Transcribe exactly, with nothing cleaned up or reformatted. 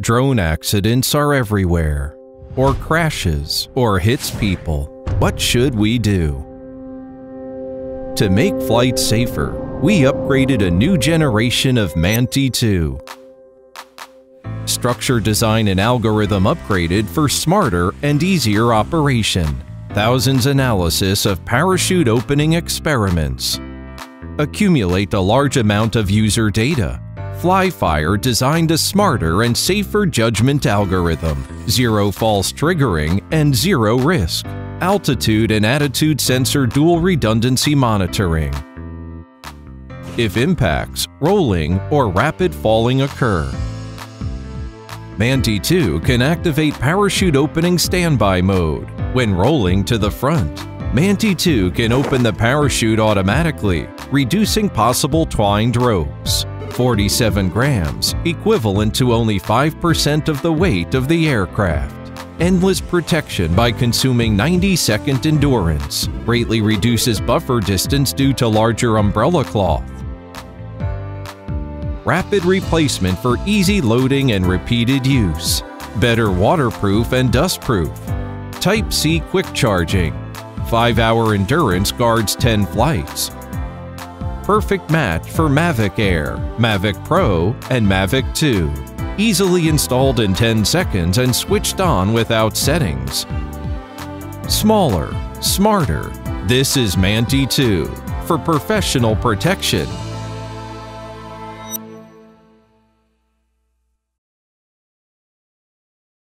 Drone accidents are everywhere, or crashes, or hits people. What should we do? To make flight safer, we upgraded a new generation of Manti two. Structure design and algorithm upgraded for smarter and easier operation. Thousands analysis of parachute opening experiments. Accumulate a large amount of user data. FlyFire designed a smarter and safer judgment algorithm. Zero false triggering and zero risk. Altitude and attitude sensor dual redundancy monitoring. If impacts, rolling, or rapid falling occur. Manti two can activate parachute opening standby mode when rolling to the front. Manti two can open the parachute automatically, reducing possible twined ropes. forty-seven grams, equivalent to only five percent of the weight of the aircraft. Endless protection by consuming ninety second endurance. Greatly reduces buffer distance due to larger umbrella cloth. Rapid replacement for easy loading and repeated use. Better waterproof and dustproof. Type C quick charging. five hour endurance guards ten flights. Perfect match for Mavic Air, Mavic Pro, and Mavic two. Easily installed in ten seconds and switched on without settings. Smaller, smarter. This is Manti two for professional protection.